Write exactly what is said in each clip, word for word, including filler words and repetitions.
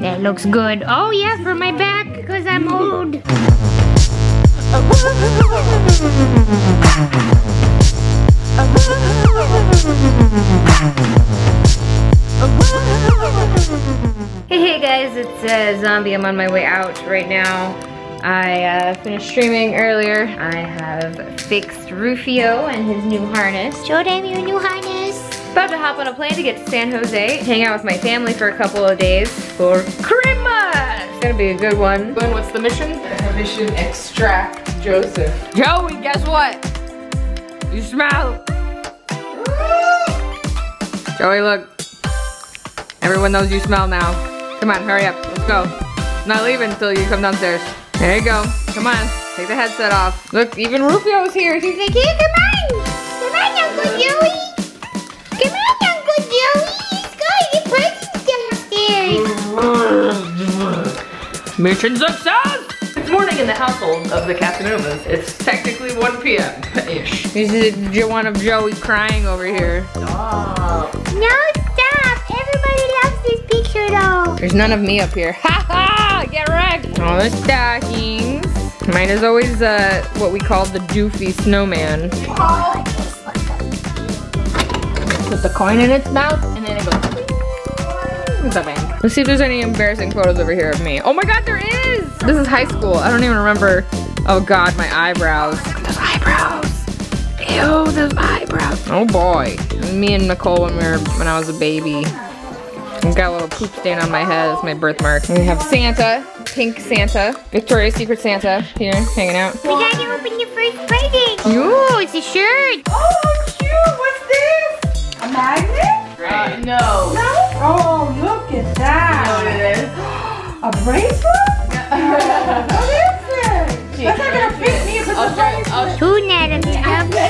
That looks good. Oh yeah, for my back, because I'm old. Hey, hey guys, it's uh, Zombie. I'm on my way out right now. I uh, finished streaming earlier. I have fixed Rufio and his new harness. Show them your new harness. About to hop on a plane to get to San Jose, hang out with my family for a couple of days for Christmas. It's gonna be a good one. Glenn, what's the mission? The mission, extract Joseph. Joey, guess what? You smell. Joey, look. Everyone knows you smell now. Come on, hurry up, let's go. I'm not leaving until you come downstairs. There you go, come on, take the headset off. Look, even Rufio's here. He's like, hey, come on, come on, Uncle Joey. Come on, Uncle Joey, let's go, your presents downstairs. Mission success! It's morning in the household of the Casanovas. It's technically one p m ish. This is one of Joey crying over here. Stop. No, stop, everybody loves this picture though. There's none of me up here, ha ha! Get wrecked! All the stockings. Mine is always uh, what we call the doofy snowman. Put the coin in its mouth and then it goes. It's a bang. Let's see if there's any embarrassing photos over here of me. Oh my god, there is! This is high school. I don't even remember. Oh god, my eyebrows. Those eyebrows. Ew, those eyebrows. Oh boy. Me and Nicole when we were when I was a baby. I've got a little poop stain on my head, it's my birthmark. We have Santa, pink Santa, Victoria's Secret Santa here, hanging out. We gotta open your first present. Ooh, it's a shirt. Oh, cute, what's this? A magnet? Great. Uh, no. No? Oh, look at that. No, it is. A bracelet? Yeah. What is this? That's not gonna fit me, but I'll try, I'll Who net of Santa?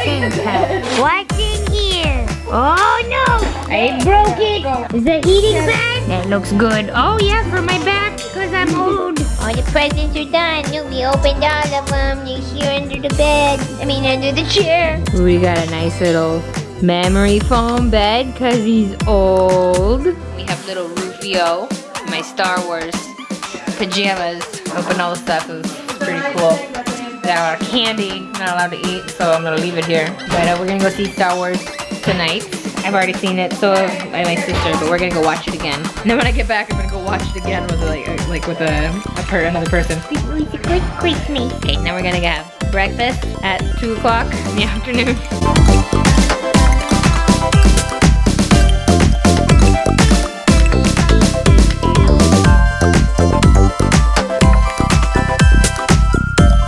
What's in here? Oh no! I broke it! Is that eating bag? That looks good. Oh yeah, for my back, because I'm old. All the presents are done. We opened all of them. They're here under the bed. I mean, under the chair. We got a nice little memory foam bed, because he's old. We have little Rufio, my Star Wars pajamas. Open all the stuff. It was pretty cool. Our candy, not allowed to eat, so I'm gonna leave it here. But uh, we're gonna go see Star Wars tonight. I've already seen it, so by my sister, but we're gonna go watch it again. And then when I get back, I'm gonna go watch it again with like, a, like with a, a per, another person. It was a good Christmas. Okay, now we're gonna have breakfast at two o'clock in the afternoon.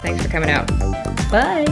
Thanks for coming out. Bye.